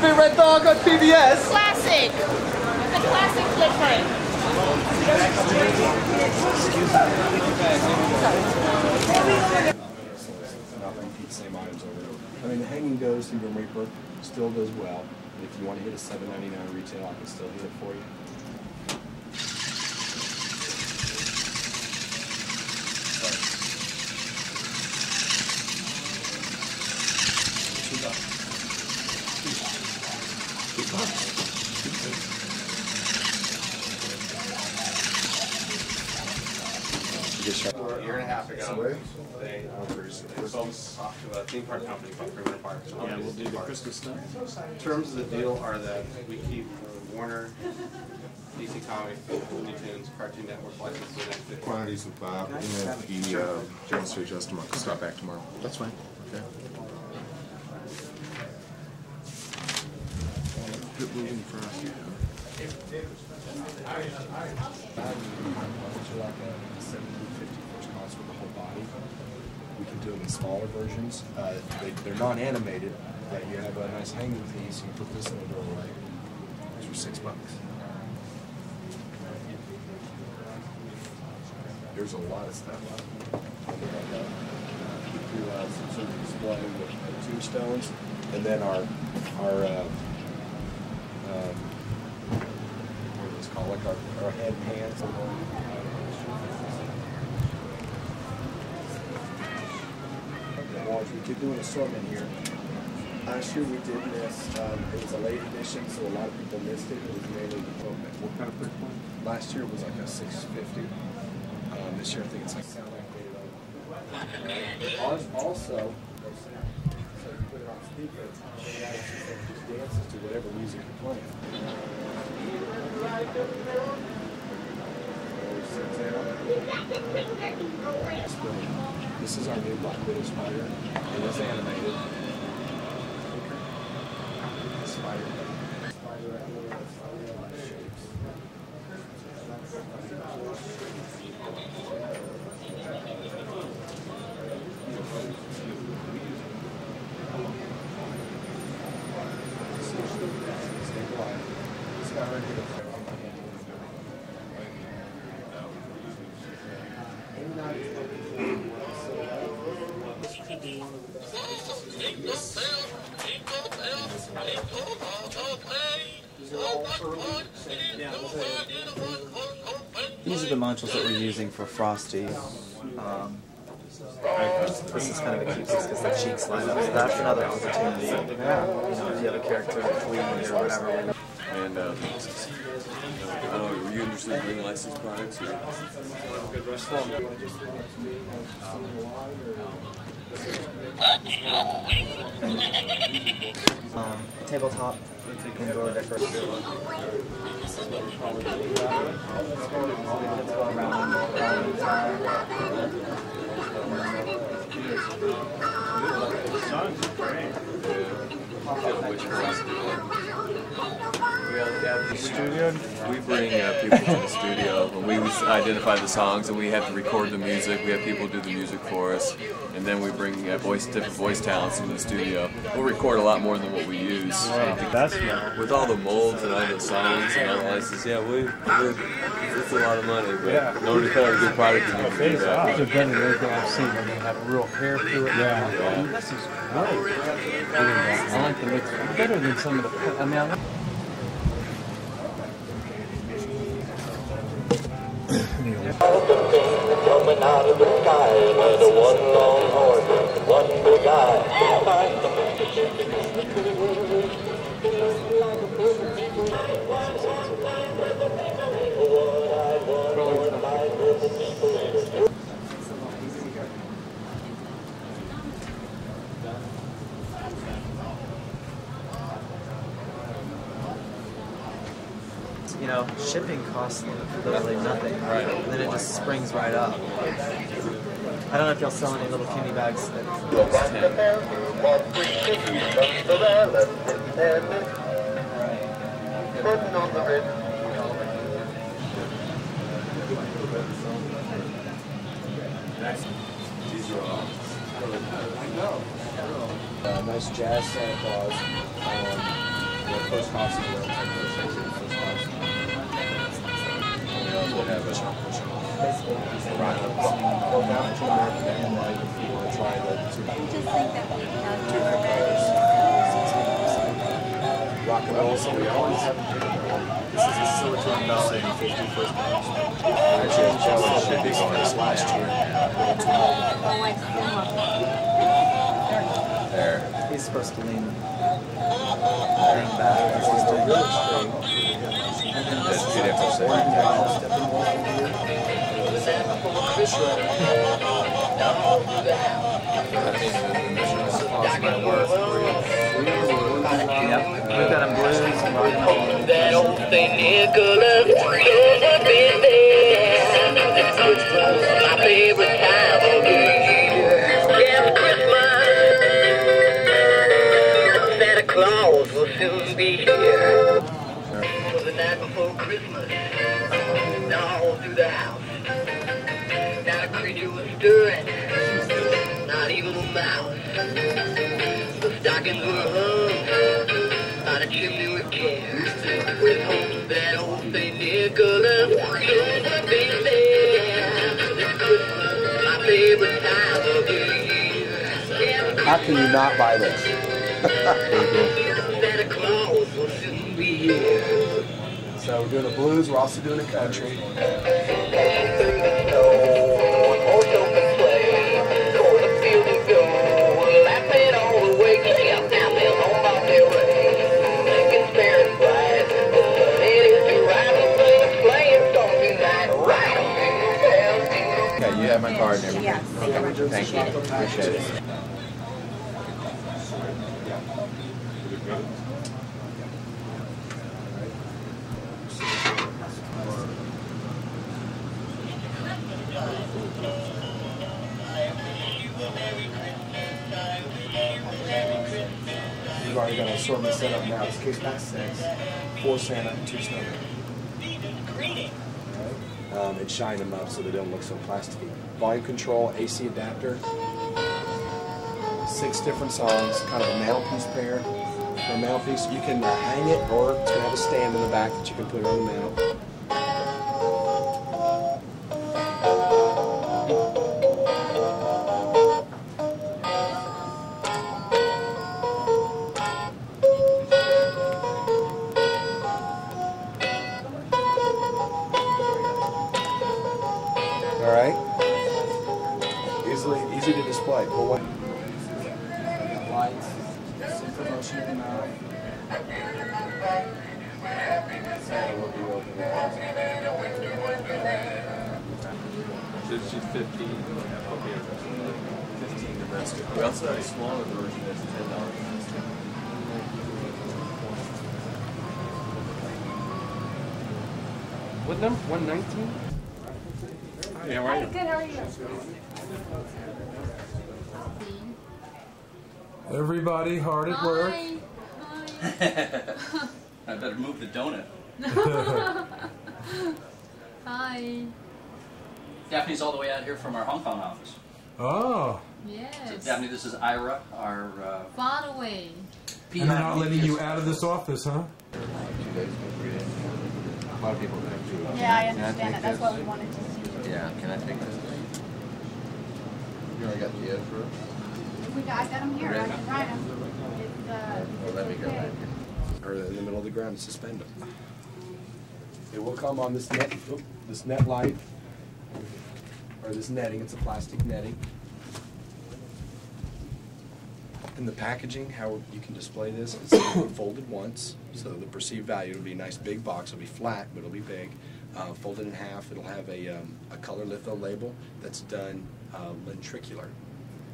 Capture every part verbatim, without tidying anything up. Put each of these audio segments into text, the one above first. Big Red Dog on P B S. Classic. The classic different. Not repeat the same items over and over. I mean, the hanging goes through Grim Reaper, still does well. And if you want to hit a seven ninety-nine retail, I can still hit it for you. A year and a half ago, they folks talked to a theme park company called Primer Park. Yeah, we'll do the Christmas stuff. Terms of the deal are that we keep Warner, D C Comics, Looney Tunes, Cartoon Network licenses next to quantities of Bob, and if the uh, Jones to adjust tomorrow, stop back tomorrow. That's fine. Okay. Good moving for us. With the whole body. We can do them in smaller versions. Uh, they, they're non-animated, but you have a nice hanging piece. You can put this in a doorway. These are six bucks. There's a lot of stuff. We do some sort of display with the tombstones, and then our our uh, um, what is it called? Like our our head and hands. We did do an assortment here. Last year we did this. Um, it was a late edition, so a lot of people missed it. It was mainly the program. What kind of price point? Last year it was like a six fifty. Um, this year I think it's like sound activated on it. Also, so you put it on speaker, the attitude that just dances to whatever music you're playing. This is our new Black Widow Spider. It is animated. Spider. Spider animated shapes. Stay quiet. This guy right here. These are the modules that we're using for Frosty. Um, this is kind of a keepsake because the cheeks line up, so that's another opportunity. Yeah. You know, if you have a character between or whatever. And um, I don't know, were you interested in doing licensed products? Or? Um, tabletop, indoor decoration. The studio, we bring uh, people to the studio when we identify the songs, and we have to record the music. We have people do the music for us, and then we bring uh, voice different voice talents into the studio. We'll record a lot more than what we use. Wow. That's not... With all the molds and all the songs and all the licenses, yeah, we it's a lot of money, but yeah. Nobody thought a good product you can do that. It's a better thing I've seen when they have a real hair through it. Yeah, yeah. This is great. I like the mix better than some of the. I mean, I like coming out of the sky with a one long horn, one big eye. You know, shipping costs literally nothing, right. And then it just springs right up. I don't know if y'all sell any little candy bags. These are all. I know. Nice jazz Santa Claus. Um, post Frosty. Rock and roll, so we always have a different. This is a silicone valley fifty-first anniversary. Actually, I was jealous. Should be going this last year. There. He's supposed to lean. There and back. This is doing good. That's beautiful. There. Yep, we've got a blues and rock and roll. That old thing Nicola doesn't be there. My favorite time of the year. Yeah, Christmas. Santa Claus will soon be here. For the night before Christmas, now all through the house, not a creature was stirring, not even a mouse. The stockings were hung. Chimney with care, with hope that old Saint Nicholas will be there. This Christmas, my favorite time of the year. How can you not buy this? Santa Claus will soon be here. So we're doing the blues, we're also doing the country. My card and everything. Yes. Okay. Thank you. Appreciate it. We've already got an assortment set up now. It's case pack six, four Santa, and two snowmen. Um, and shine them up so they don't look so plasticky. Volume control, A C adapter, six different songs, kind of a mouthpiece pair. For a mouthpiece, you can uh, hang it, or it's going to have a stand in the back that you can put on the mount. We also have a smaller version that's ten dollars. What number? One nineteen. Hey, how are you? Hi, good. How are you? Everybody hard at Hi. Work. Hi. I better move the donut. Hi. Daphne's all the way out here from our Hong Kong office. Oh. Yes. So Daphne, this is Ira, our... Uh, far away. And they're not letting you out of this office, huh? A lot of people do. Yeah, I understand that. That's what we wanted to see. Yeah, can I take this? You already got the edge for us? We got, I got them here. I can write them. It's, uh, well, let me go back here. Or in the middle of the ground, suspend them. It will come on this net, oh, this net light, or this netting. It's a plastic netting. In the packaging, how you can display this is folded once, so the perceived value will be a nice big box. It'll be flat, but it'll be big. Uh, folded in half, it'll have a, um, a color litho label that's done uh, lentricular.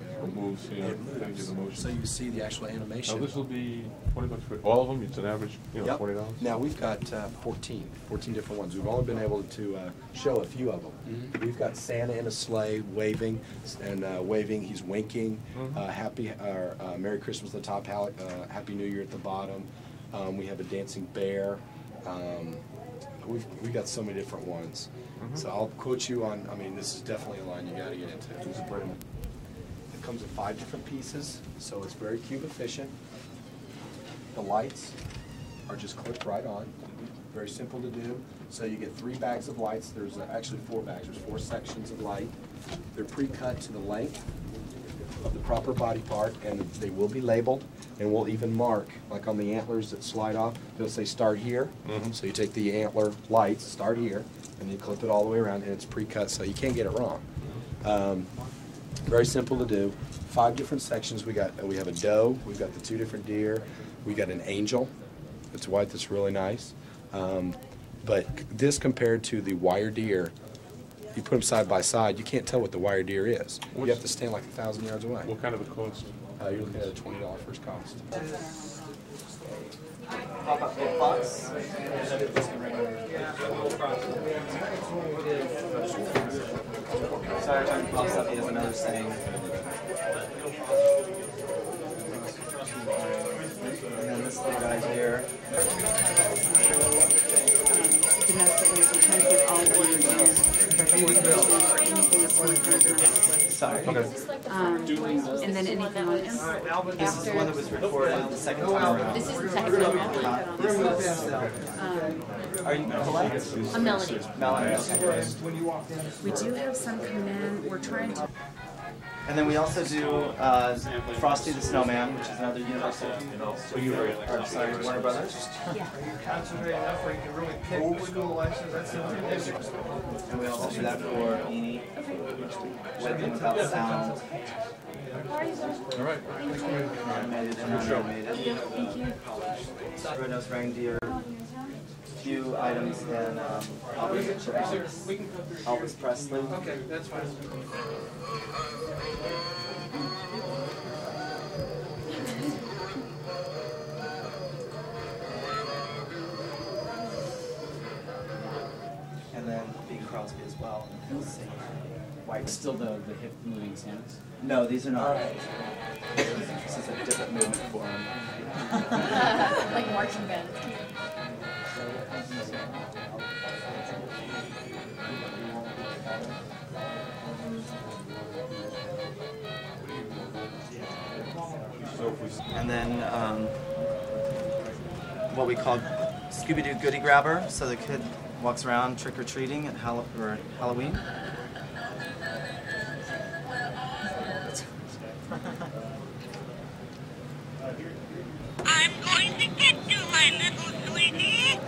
Yeah, it moves, you know, it moves. The motion. So you see the actual animation. Now this will be twenty bucks for all of them. It's an average, you know, yep. twenty dollars. Now we've got uh, fourteen, fourteen different ones. We've only been able to uh, show a few of them. Mm-hmm. We've got Santa in a sleigh waving, and uh, waving, he's winking. Mm-hmm. uh, happy, uh, uh, Merry Christmas at the top, uh, Happy New Year at the bottom. Um, we have a dancing bear. Um, We've, we've got so many different ones. Mm-hmm. So I'll quote you on, I mean, this is definitely a line you got to get into. It comes in five different pieces, so it's very cube efficient. The lights, are just clipped right on. Very simple to do. So you get three bags of lights. There's actually four bags. There's four sections of light. They're pre-cut to the length of the proper body part, and they will be labeled, and we'll even mark, like on the antlers that slide off, they'll say start here. Mm-hmm. So you take the antler lights, start here, and you clip it all the way around, and it's pre-cut, so you can't get it wrong. Um, very simple to do. Five different sections. We got. We have a doe. We've got the two different deer. We got an angel. It's white. That's really nice. Um, but this compared to the wire deer, you put them side by side, you can't tell what the wire deer is. What's you have to stand like a thousand yards away. What kind of a cost? Uh, you're looking at a twenty dollar first cost. Pop up the box. Sorry, I'm pops up. He has another saying. And then this little guy here. Sorry. Okay. Um, and then anything else? Right, this is the one that was recorded the second time around. This is the second time around. This is um, Are you Melanie? I'm Melanie. Melanie, okay. We do have some come in. We're trying to... And then we also do uh, Frosty the Snowman, which is another Universal. So you are sorry, Warner Brothers. Yeah. Concentrate enough where you can really pick the school license. That's the only thing. And we also do that for Beanie, with and without sound. All right. Animated and unanimated. Thank you. Red-Nosed Reindeer. Few items in um, Elvis, Elvis Presley. Okay, that's fine. And then Bing Crosby as well. White. Still the, the hip moving sounds? No, these are not. Right. This is a different movement for them. Like marching band. And then um, what we call Scooby Doo Goody Grabber, so the kid walks around trick or treating at Hall or Halloween. I'm going to get you, my little sweetie.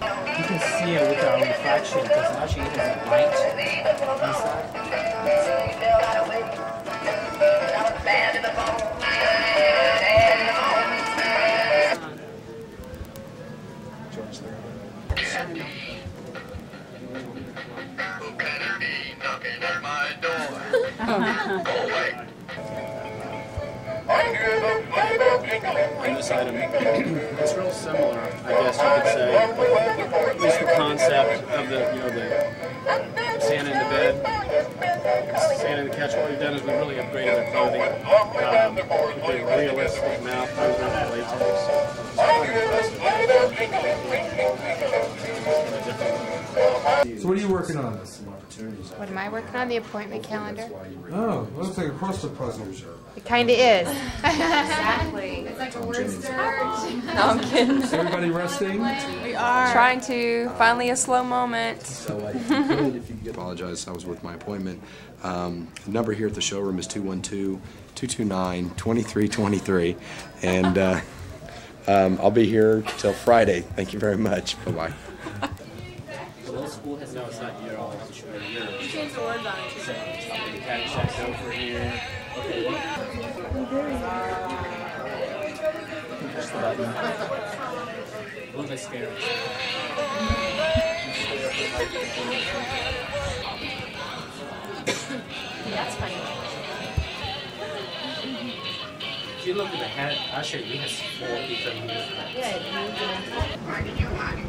You can see it with our reflection because actually it has light inside. And this item, it's real similar, I guess you could say, at least the concept of the, you know, the Santa in the bed, Santa in the couch. What we've done is we've really upgraded their clothing, um, with a realistic mouth, those are the latex. So what are you working on? What am I working on? The appointment calendar? Oh, well, that's like a crossword puzzle. It kind of is. Exactly. It's like a word search. No, I'm kidding. Is everybody resting? We are. Trying to. Finally a slow moment. So I apologize. I was with my appointment. Um, the number here at the showroom is two one two, two two nine, two three two three. And uh, um, I'll be here till Friday. Thank you very much. Bye-bye. School has no, it's not year all. It's year. You changed the words on it. So, the cat checks over here. Okay. Push the button. A little bit scary. That's funny. If you look at the hat, Usher, he has four different moves. Yeah, why did you want it?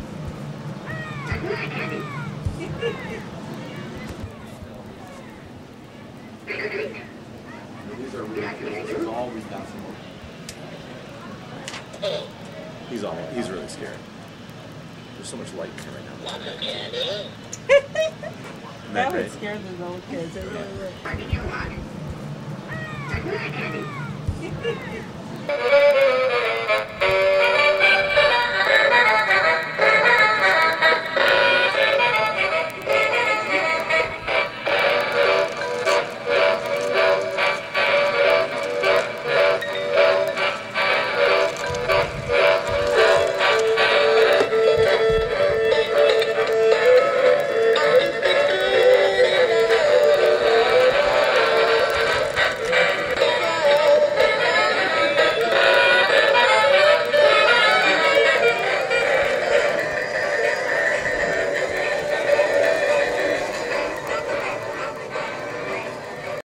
He's all he's really scared. There's so much light in here right now. That would scare the little kids. Why did you want it?